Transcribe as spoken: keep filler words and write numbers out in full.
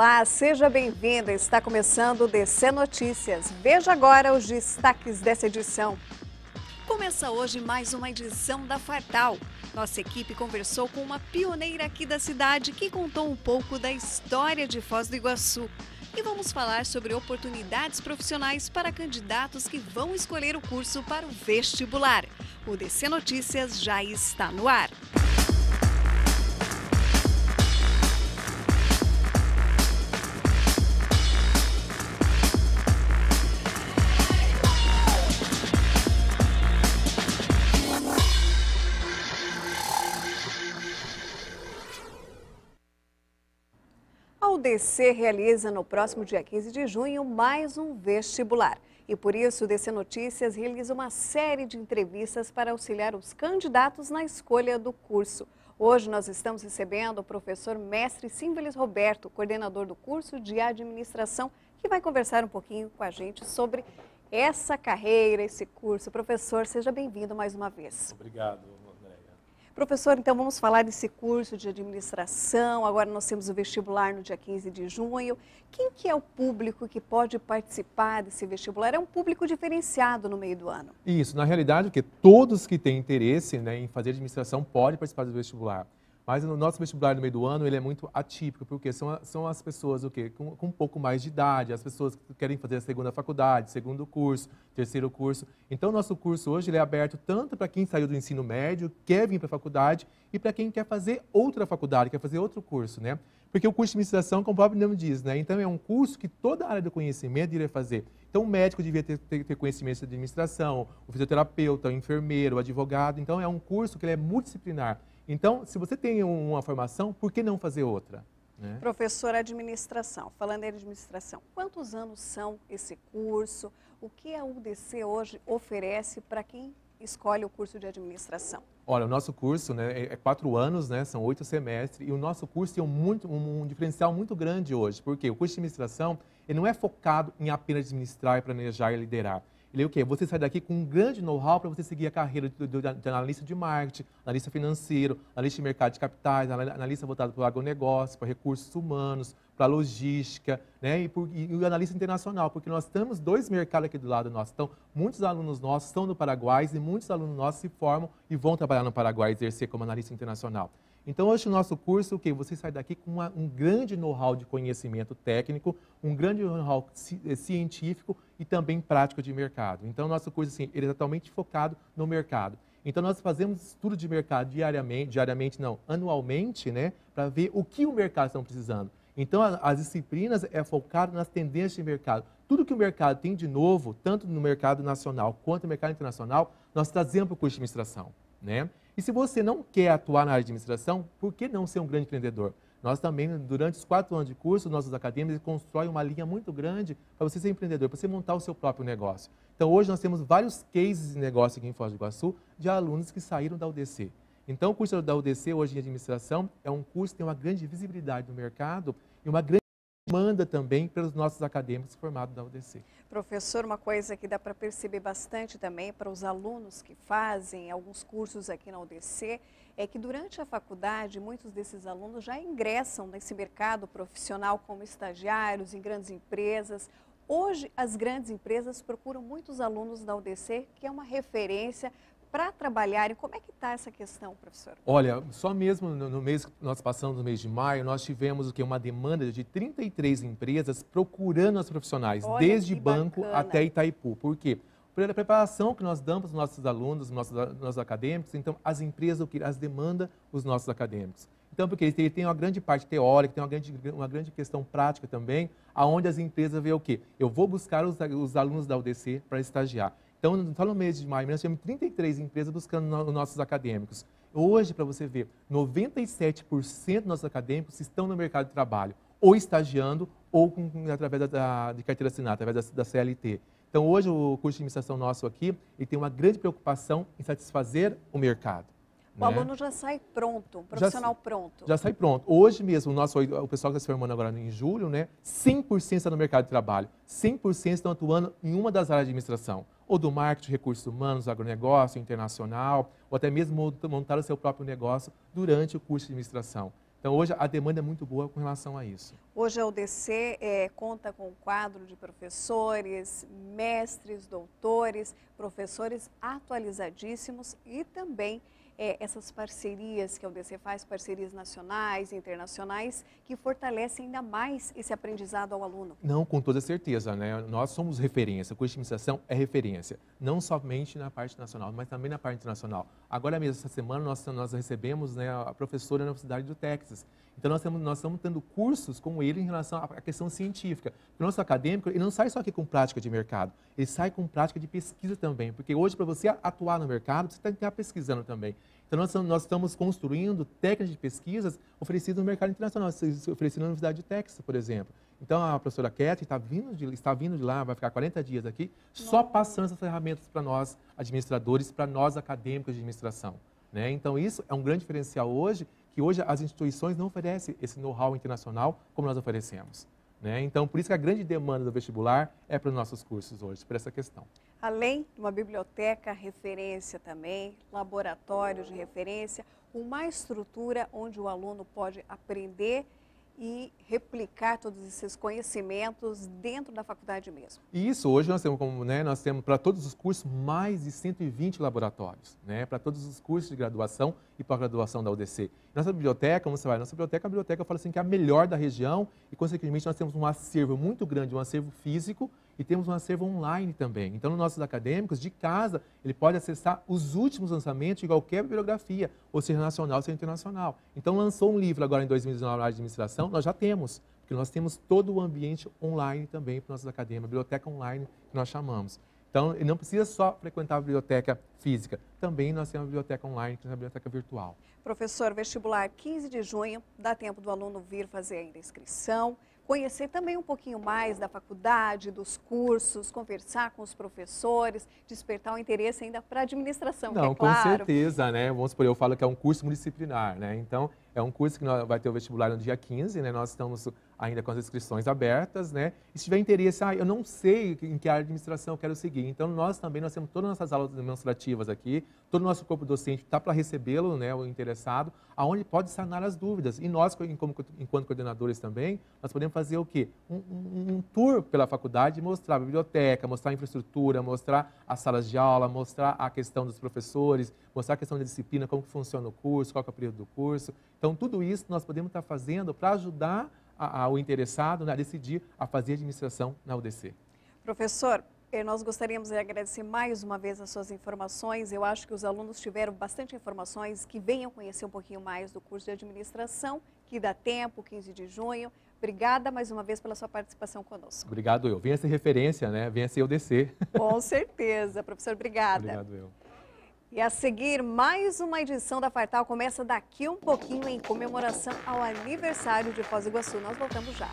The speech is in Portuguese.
Olá, seja bem-vinda. Está começando o D C Notícias. Veja agora os destaques dessa edição. Começa hoje mais uma edição da Fartal. Nossa equipe conversou com uma pioneira aqui da cidade que contou um pouco da história de Foz do Iguaçu. E vamos falar sobre oportunidades profissionais para candidatos que vão escolher o curso para o vestibular. O D C Notícias já está no ar. O D C realiza no próximo dia quinze de junho mais um vestibular. E por isso o D C Notícias realiza uma série de entrevistas para auxiliar os candidatos na escolha do curso. Hoje nós estamos recebendo o professor mestre Símbolis Roberto, coordenador do curso de administração, que vai conversar um pouquinho com a gente sobre essa carreira, esse curso. Professor, seja bem-vindo mais uma vez. Obrigado. Professor, então vamos falar desse curso de administração, agora nós temos o vestibular no dia quinze de junho. Quem que é o público que pode participar desse vestibular? É um público diferenciado no meio do ano. Isso, na realidade, porque todos que têm interesse, né, em fazer administração podem participar do vestibular. Mas o nosso vestibular no meio do ano ele é muito atípico, porque são, são as pessoas o quê? Com, com um pouco mais de idade, as pessoas que querem fazer a segunda faculdade, segundo curso, terceiro curso. Então, nosso curso hoje ele é aberto tanto para quem saiu do ensino médio, quer vir para a faculdade, e para quem quer fazer outra faculdade, quer fazer outro curso, né? Porque o curso de administração, como o próprio nome diz, né? Então, é um curso que toda a área do conhecimento iria fazer. Então, o médico devia ter, ter, ter conhecimento de administração, o fisioterapeuta, o enfermeiro, o advogado. Então, é um curso que ele é multidisciplinar. Então, se você tem uma formação, por que não fazer outra? Né? Professor, administração. Falando em administração, quantos anos são esse curso? O que a U D C hoje oferece para quem escolhe o curso de administração? Olha, o nosso curso, né, é quatro anos, né, são oito semestres, e o nosso curso tem um, muito, um diferencial muito grande hoje, porque o curso de administração ele não é focado em apenas administrar, planejar e liderar. Ele é o quê? Você sai daqui com um grande know-how para você seguir a carreira de, de, de analista de marketing, analista financeiro, analista de mercado de capitais, analista voltado para o agronegócio, para recursos humanos, para logística, né? E, por, e, e o analista internacional, porque nós temos dois mercados aqui do lado nosso. Então, muitos alunos nossos são do Paraguai e muitos alunos nossos se formam e vão trabalhar no Paraguai, exercer como analista internacional. Então, hoje o nosso curso, o que? Você sai daqui com uma, um grande know-how de conhecimento técnico, um grande know-how ci, científico e também prático de mercado. Então, o nosso curso, assim, ele é totalmente focado no mercado. Então, nós fazemos estudo de mercado diariamente, diariamente não, anualmente, né, para ver o que o mercado está precisando. Então, a, as disciplinas é focado nas tendências de mercado. Tudo que o mercado tem de novo, tanto no mercado nacional quanto no mercado internacional, nós trazemos para o curso de administração, né? E se você não quer atuar na área de administração, por que não ser um grande empreendedor? Nós também, durante os quatro anos de curso, nossos acadêmicos constroem uma linha muito grande para você ser empreendedor, para você montar o seu próprio negócio. Então, hoje nós temos vários cases de negócio aqui em Foz do Iguaçu de alunos que saíram da U D C. Então, o curso da U D C, hoje em administração, é um curso que tem uma grande visibilidade no mercado e uma grande demanda também pelos nossos acadêmicos formados da U D C. Professor, uma coisa que dá para perceber bastante também para os alunos que fazem alguns cursos aqui na U D C é que durante a faculdade muitos desses alunos já ingressam nesse mercado profissional como estagiários em grandes empresas. Hoje as grandes empresas procuram muitos alunos da U D C, que é uma referência para trabalharem. Como é que está essa questão, professor? Olha, só mesmo no, no mês que nós passamos, no mês de maio, nós tivemos o que? Uma demanda de trinta e três empresas procurando os profissionais, olha, desde banco bacana. Até Itaipu. Por quê? Pela preparação que nós damos aos nossos alunos, nossos, nossos acadêmicos, então as empresas, o que? As demandam os nossos acadêmicos. Então, porque ele tem uma grande parte teórica, tem uma grande, uma grande questão prática também, aonde as empresas veem o quê? Eu vou buscar os, os alunos da U D C para estagiar. Então, só no mês de maio, nós tivemos trinta e três empresas buscando os nossos acadêmicos. Hoje, para você ver, noventa e sete por cento dos nossos acadêmicos estão no mercado de trabalho, ou estagiando, ou com, através da, de carteira assinada, através da, da C L T. Então, hoje, o curso de administração nosso aqui, ele tem uma grande preocupação em satisfazer o mercado. O aluno já sai pronto, um profissional já, pronto. Já sai pronto. Hoje mesmo, o, nosso, o pessoal que está se formando agora em julho, né, cem por cento está no mercado de trabalho, cem por cento estão atuando em uma das áreas de administração, ou do marketing, recursos humanos, agronegócio, internacional, ou até mesmo montar o seu próprio negócio durante o curso de administração. Então, hoje, a demanda é muito boa com relação a isso. Hoje, a U D C é, conta com um quadro de professores, mestres, doutores, professores atualizadíssimos e também é, essas parcerias que a U D C faz, parcerias nacionais e internacionais, que fortalecem ainda mais esse aprendizado ao aluno. Não, com toda certeza, né? Nós somos referência, a curso de administração é referência, não somente na parte nacional, mas também na parte internacional. Agora mesmo, essa semana, nós, nós recebemos, né, a professora da Universidade do Texas. Então, nós estamos, nós estamos tendo cursos com ele em relação à questão científica. O nosso acadêmico, ele não sai só aqui com prática de mercado, ele sai com prática de pesquisa também, porque hoje, para você atuar no mercado, você tem que estar pesquisando também. Então, nós, nós estamos construindo técnicas de pesquisas oferecidas no mercado internacional, oferecidas na Universidade do Texas, por exemplo. Então, a professora Cathy está vindo, de, está vindo de lá, vai ficar quarenta dias aqui, Nossa. só passando essas ferramentas para nós, administradores, para nós, acadêmicos de administração. Né? Então, isso é um grande diferencial hoje, que hoje as instituições não oferecem esse know-how internacional como nós oferecemos. Né? Então, por isso que a grande demanda do vestibular é para os nossos cursos hoje, para essa questão. Além de uma biblioteca referência também, laboratório de referência, uma estrutura onde o aluno pode aprender e replicar todos esses conhecimentos dentro da faculdade mesmo. Isso, hoje nós temos, como, né, nós temos para todos os cursos mais de cento e vinte laboratórios, né, para todos os cursos de graduação e pós-graduação da U D C. Nossa biblioteca, você vai, nossa biblioteca, a biblioteca, eu falo assim, que é a melhor da região e, consequentemente, nós temos um acervo muito grande, um acervo físico e temos um acervo online também. Então, nos nossos acadêmicos, de casa, ele pode acessar os últimos lançamentos de qualquer bibliografia, ou seja, nacional, ou seja, internacional. Então, lançou um livro agora em dois mil e dezenove na área de administração, nós já temos, porque nós temos todo o ambiente online também para os nossos acadêmicos, biblioteca online, que nós chamamos. Então, ele não precisa só frequentar a biblioteca física, também nós temos a biblioteca online, que é a biblioteca virtual. Professor, vestibular quinze de junho, dá tempo do aluno vir fazer a inscrição, conhecer também um pouquinho mais da faculdade, dos cursos, conversar com os professores, despertar o interesse ainda para a administração, Não, que é claro. Com certeza, né? Vamos supor, eu falo que é um curso multidisciplinar, né? Então, é um curso que vai ter o vestibular no dia quinze, né? Nós estamos ainda com as inscrições abertas, né? E se tiver interesse, ah, eu não sei em que área de administração eu quero seguir. Então, nós também, nós temos todas as nossas aulas demonstrativas aqui, todo o nosso corpo docente está para recebê-lo, né, o interessado, aonde pode sanar as dúvidas. E nós, como, enquanto coordenadores também, nós podemos fazer o quê? Um, um, um tour pela faculdade, mostrar a biblioteca, mostrar a infraestrutura, mostrar as salas de aula, mostrar a questão dos professores, mostrar a questão da disciplina, como que funciona o curso, qual que é o período do curso. Então, tudo isso nós podemos estar fazendo para ajudar a, a, o interessado, né, a decidir a fazer administração na U D C. Professor, nós gostaríamos de agradecer mais uma vez as suas informações. Eu acho que os alunos tiveram bastante informações, que venham conhecer um pouquinho mais do curso de administração, que dá tempo, quinze de junho. Obrigada mais uma vez pela sua participação conosco. Obrigado eu. Venha ser referência, né? Venha ser U D C. Com certeza, professor. Obrigada. Obrigado eu. E a seguir, mais uma edição da Fartal começa daqui um pouquinho em comemoração ao aniversário de Foz do Iguaçu. Nós voltamos já.